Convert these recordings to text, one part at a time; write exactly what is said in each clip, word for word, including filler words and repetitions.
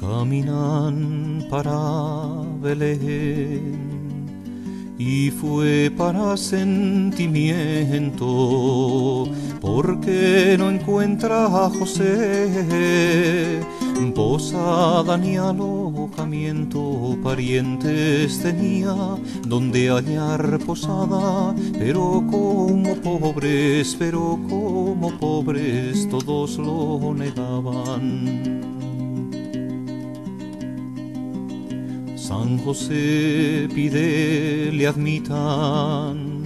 Caminan para Belén y fue para sentimiento, porque no encuentra a José posada ni alojamiento. Parientes tenía donde hallar posada, pero como pobres, pero como pobres todos lo negaban. San José pide le admitan,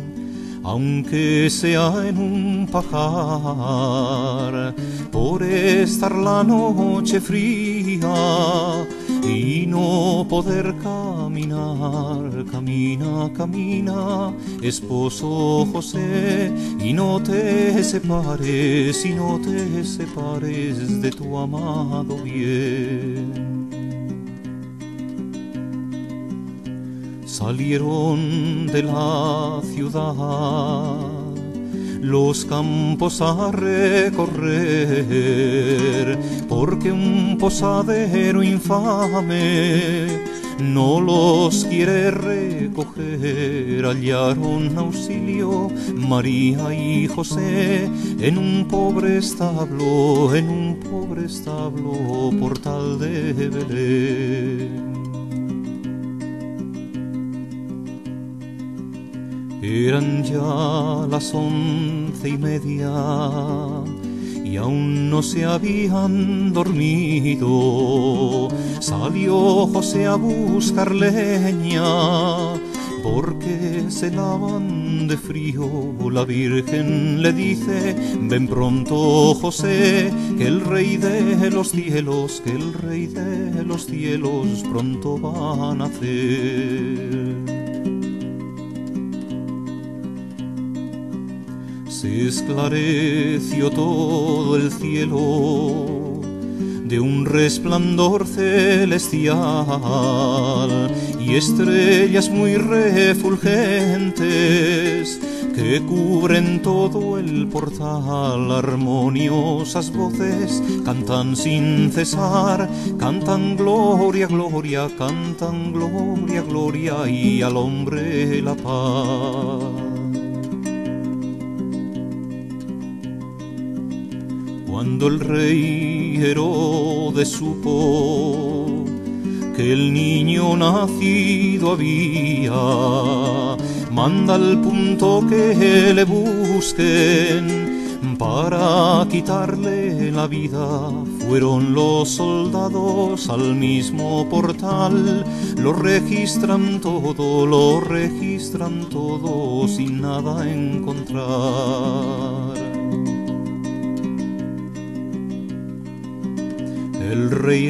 aunque sea en un pajar, por estar la noche fría y no poder caminar. Camina, camina, esposo José, y no te separes, y no te separes de tu amado bien. Salieron de la ciudad los campos a recorrer, porque un posadero infame no los quiere recoger. Hallaron auxilio María y José en un pobre establo, en un pobre establo, portal de Belén. Eran ya las once y media y aún no se habían dormido. Salió José a buscar leña porque se lavan de frío. La Virgen le dice: ven pronto, José, que el Rey de los cielos, que el Rey de los cielos pronto va a nacer. Se esclareció todo el cielo de un resplandor celestial, y estrellas muy refulgentes que cubren todo el portal. Armoniosas voces cantan sin cesar, cantan gloria, gloria, cantan gloria, gloria, y al hombre la paz. Cuando el rey Herodes supo que el niño nacido había, manda al punto que le busquen para quitarle la vida. Fueron los soldados al mismo portal, lo registran todo, lo registran todo sin nada encontrar. El rey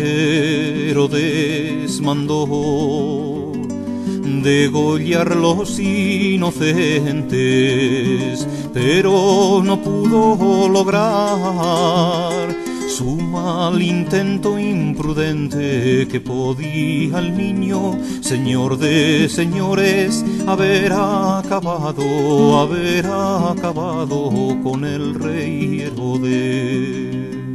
Herodes mandó degollar los inocentes, pero no pudo lograr su mal intento imprudente, que podía el niño, señor de señores, haber acabado, haber acabado con el rey Herodes.